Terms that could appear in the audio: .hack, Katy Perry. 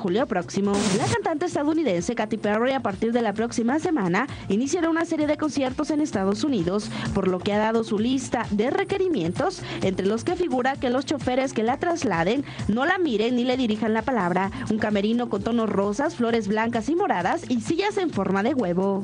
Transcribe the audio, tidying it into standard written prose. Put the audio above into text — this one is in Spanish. Julio próximo. La cantante estadounidense Katy Perry a partir de la próxima semana iniciará una serie de conciertos en Estados Unidos, por lo que ha dado su lista de requerimientos, entre los que figura que los choferes que la trasladen no la miren ni le dirijan la palabra, un camerino con tonos rosas, flores blancas y moradas y sillas en forma de huevo.